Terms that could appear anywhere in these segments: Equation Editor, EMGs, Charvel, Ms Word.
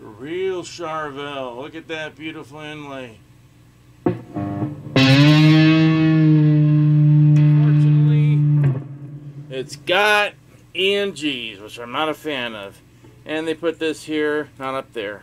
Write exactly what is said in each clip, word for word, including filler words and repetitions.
Real Charvel. Look at that beautiful inlay. Unfortunately, it's got E M Gs, which I'm not a fan of. And they put this here, not up there.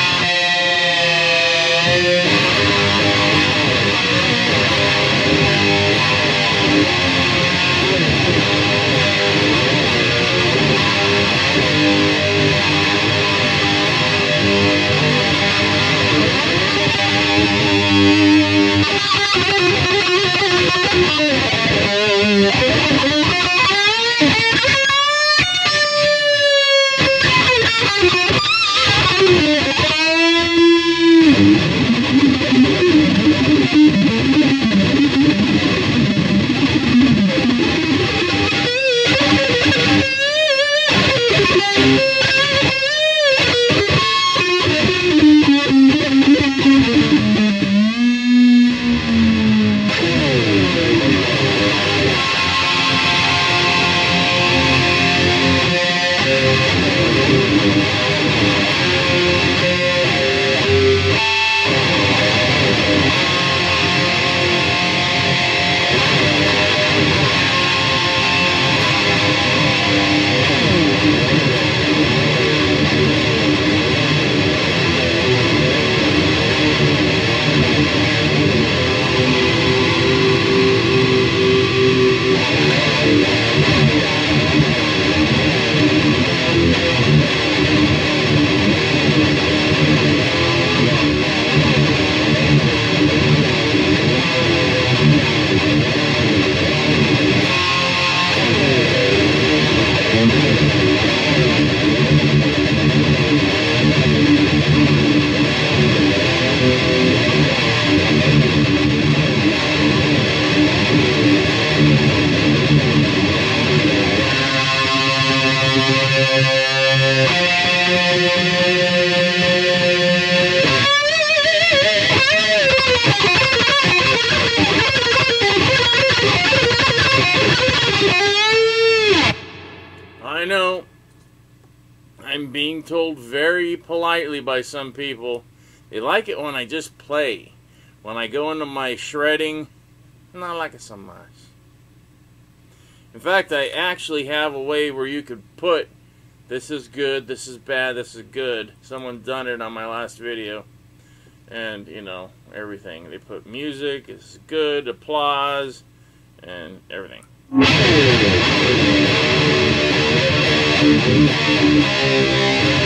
I know I'm being told very politely by some people, they like it when I just play. When I go into my shredding, not like it so much. In fact, I actually have a way where you could put, this is good, this is bad, this is good. Someone done it on my last video. And, you know, everything. They put music, this is good, applause, and everything.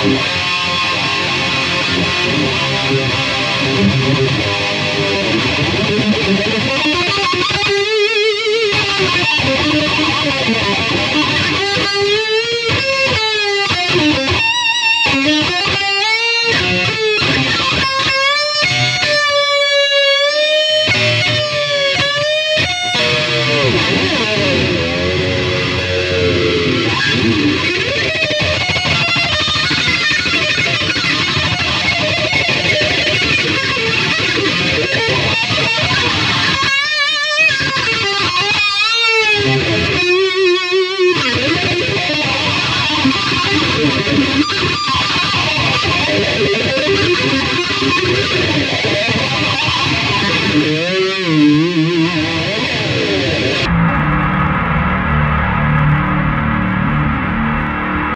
Thank you.